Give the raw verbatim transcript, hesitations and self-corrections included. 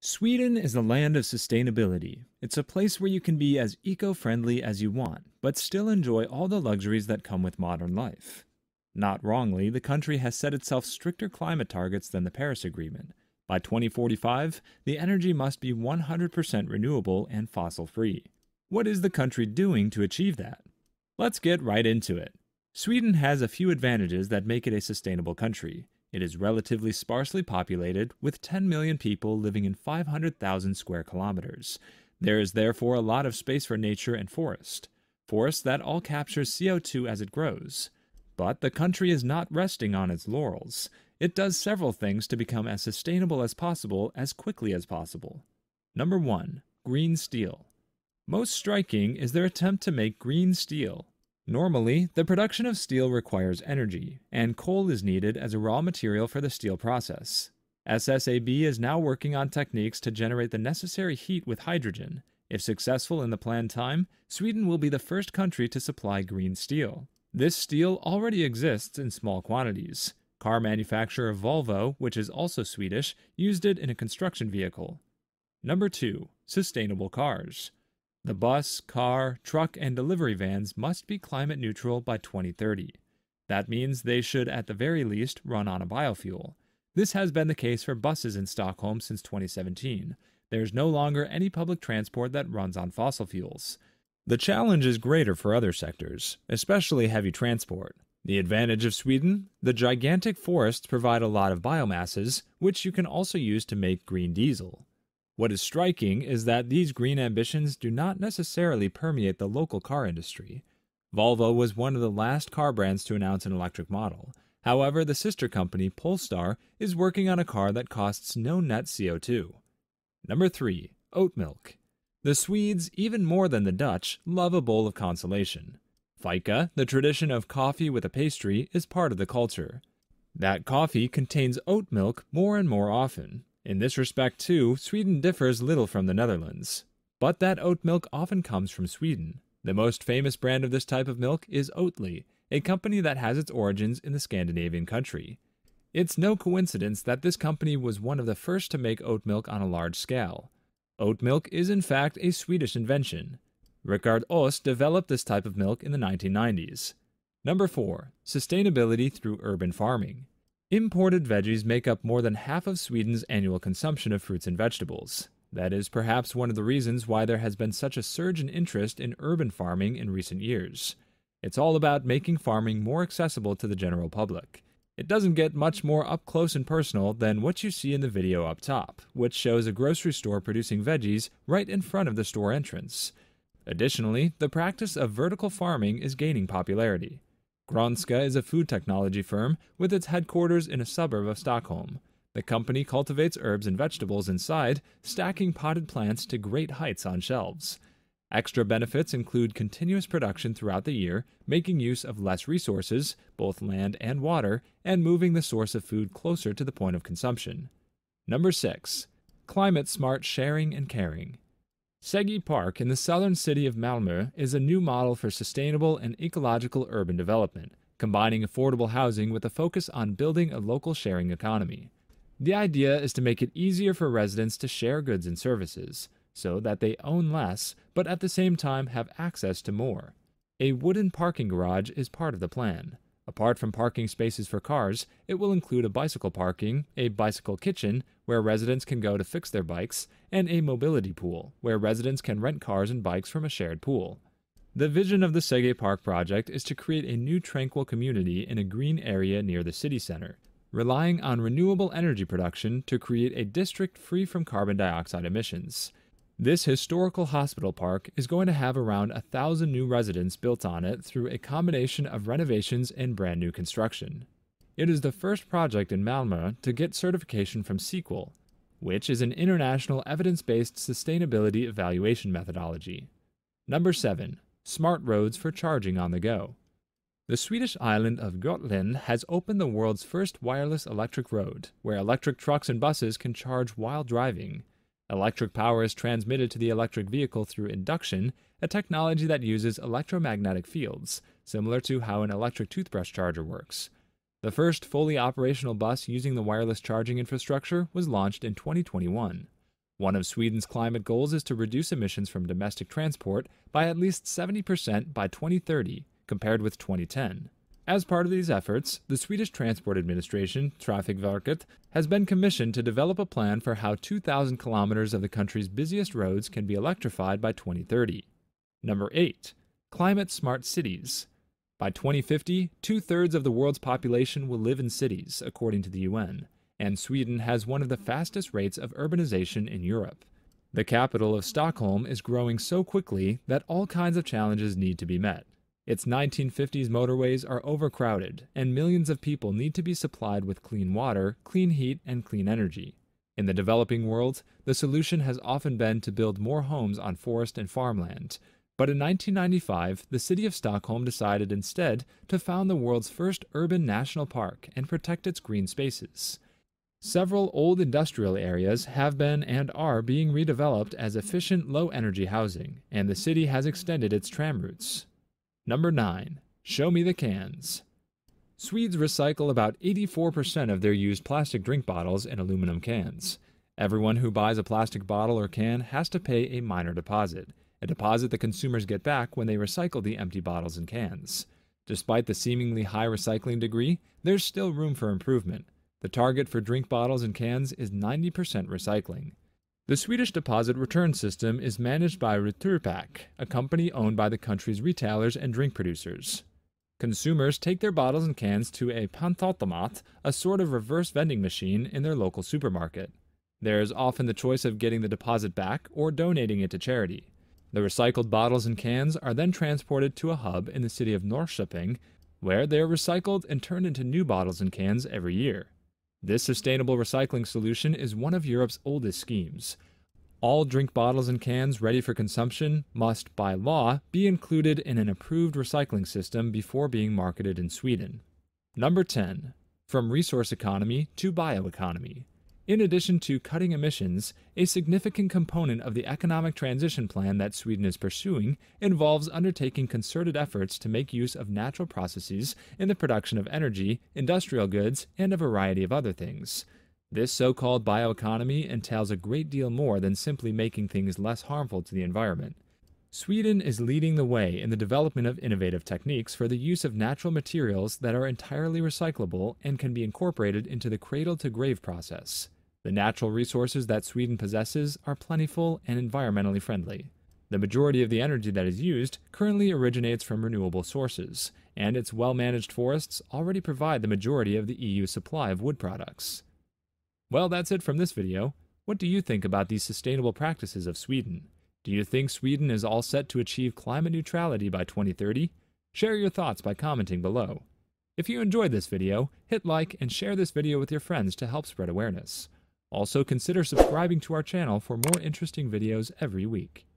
Sweden is the land of sustainability. It's a place where you can be as eco-friendly as you want, but still enjoy all the luxuries that come with modern life. Not wrongly, the country has set itself stricter climate targets than the Paris Agreement. By twenty forty-five, the energy must be one hundred percent renewable and fossil-free. What is the country doing to achieve that? Let's get right into it. Sweden has a few advantages that make it a sustainable country. It is relatively sparsely populated, with ten million people living in five hundred thousand square kilometers. There is therefore a lot of space for nature and forest. Forests that all capture C O two as it grows. But the country is not resting on its laurels. It does several things to become as sustainable as possible as quickly as possible. Number one, green steel. Most striking is their attempt to make green steel. Normally, the production of steel requires energy, and coal is needed as a raw material for the steel process. S S A B is now working on techniques to generate the necessary heat with hydrogen. If successful in the planned time, Sweden will be the first country to supply green steel. This steel already exists in small quantities. Car manufacturer Volvo, which is also Swedish, used it in a construction vehicle. Number two, sustainable cars. The bus, car, truck, and delivery vans must be climate neutral by twenty thirty. That means they should, at the very least, run on a biofuel. This has been the case for buses in Stockholm since twenty seventeen. There is no longer any public transport that runs on fossil fuels. The challenge is greater for other sectors, especially heavy transport. The advantage of Sweden? The gigantic forests provide a lot of biomasses, which you can also use to make green diesel. What is striking is that these green ambitions do not necessarily permeate the local car industry. Volvo was one of the last car brands to announce an electric model. However, the sister company, Polestar, is working on a car that costs no net C O two. Number three, oat milk. The Swedes, even more than the Dutch, love a bowl of consolation. Fika, the tradition of coffee with a pastry, is part of the culture. That coffee contains oat milk more and more often. In this respect, too, Sweden differs little from the Netherlands. But that oat milk often comes from Sweden. The most famous brand of this type of milk is Oatly, a company that has its origins in the Scandinavian country. It's no coincidence that this company was one of the first to make oat milk on a large scale. Oat milk is in fact a Swedish invention. Rickard Ost developed this type of milk in the nineteen nineties. Number four, sustainability through urban farming. Imported veggies make up more than half of Sweden's annual consumption of fruits and vegetables. That is perhaps one of the reasons why there has been such a surge in interest in urban farming in recent years. It's all about making farming more accessible to the general public. It doesn't get much more up close and personal than what you see in the video up top, which shows a grocery store producing veggies right in front of the store entrance. Additionally, the practice of vertical farming is gaining popularity. Gronska is a food technology firm with its headquarters in a suburb of Stockholm. The company cultivates herbs and vegetables inside, stacking potted plants to great heights on shelves. Extra benefits include continuous production throughout the year, making use of less resources, both land and water, and moving the source of food closer to the point of consumption. Number six, climate-smart sharing and caring. Sege Park in the southern city of Malmö is a new model for sustainable and ecological urban development, combining affordable housing with a focus on building a local sharing economy. The idea is to make it easier for residents to share goods and services, so that they own less, but at the same time have access to more. A wooden parking garage is part of the plan. Apart from parking spaces for cars, it will include a bicycle parking, a bicycle kitchen, where residents can go to fix their bikes, and a mobility pool, where residents can rent cars and bikes from a shared pool. The vision of the Sege Park project is to create a new tranquil community in a green area near the city center, relying on renewable energy production to create a district free from carbon dioxide emissions. This historical hospital park is going to have around a thousand new residents built on it through a combination of renovations and brand new construction. It is the first project in Malmö to get certification from Sequel, which is an international evidence-based sustainability evaluation methodology. Number seven, smart roads for charging on the go. The Swedish island of Gotland has opened the world's first wireless electric road, where electric trucks and buses can charge while driving. Electric power is transmitted to the electric vehicle through induction, a technology that uses electromagnetic fields, similar to how an electric toothbrush charger works. The first fully operational bus using the wireless charging infrastructure was launched in twenty twenty-one. One of Sweden's climate goals is to reduce emissions from domestic transport by at least seventy percent by twenty thirty, compared with twenty ten. As part of these efforts, the Swedish Transport Administration, Trafikverket, has been commissioned to develop a plan for how two thousand kilometers of the country's busiest roads can be electrified by twenty thirty. Number eight. Climate smart cities. By twenty fifty, two-thirds of the world's population will live in cities, according to the U N, and Sweden has one of the fastest rates of urbanization in Europe. The capital of Stockholm is growing so quickly that all kinds of challenges need to be met. Its nineteen fifties motorways are overcrowded, and millions of people need to be supplied with clean water, clean heat, and clean energy. In the developing world, the solution has often been to build more homes on forest and farmland. But in nineteen ninety-five, the city of Stockholm decided instead to found the world's first urban national park and protect its green spaces. Several old industrial areas have been and are being redeveloped as efficient low-energy housing, and the city has extended its tram routes. Number nine. Show me the cans. Swedes recycle about eighty-four percent of their used plastic drink bottles in aluminum cans. Everyone who buys a plastic bottle or can has to pay a minor deposit, a deposit that consumers get back when they recycle the empty bottles and cans. Despite the seemingly high recycling degree, there's still room for improvement. The target for drink bottles and cans is ninety percent recycling. The Swedish deposit return system is managed by Returpack, a company owned by the country's retailers and drink producers. Consumers take their bottles and cans to a pantautomat, a sort of reverse vending machine in their local supermarket. There is often the choice of getting the deposit back or donating it to charity. The recycled bottles and cans are then transported to a hub in the city of Norrköping, where they are recycled and turned into new bottles and cans every year. This sustainable recycling solution is one of Europe's oldest schemes. All drink bottles and cans ready for consumption must, by law, be included in an approved recycling system before being marketed in Sweden. Number ten. From resource economy to bioeconomy. In addition to cutting emissions, a significant component of the economic transition plan that Sweden is pursuing involves undertaking concerted efforts to make use of natural processes in the production of energy, industrial goods, and a variety of other things. This so-called bioeconomy entails a great deal more than simply making things less harmful to the environment. Sweden is leading the way in the development of innovative techniques for the use of natural materials that are entirely recyclable and can be incorporated into the cradle-to-grave process. The natural resources that Sweden possesses are plentiful and environmentally friendly. The majority of the energy that is used currently originates from renewable sources, and its well-managed forests already provide the majority of the E U's supply of wood products. Well, that's it from this video. What do you think about these sustainable practices of Sweden? Do you think Sweden is all set to achieve climate neutrality by twenty thirty? Share your thoughts by commenting below. If you enjoyed this video, hit like and share this video with your friends to help spread awareness. Also, consider subscribing to our channel for more interesting videos every week.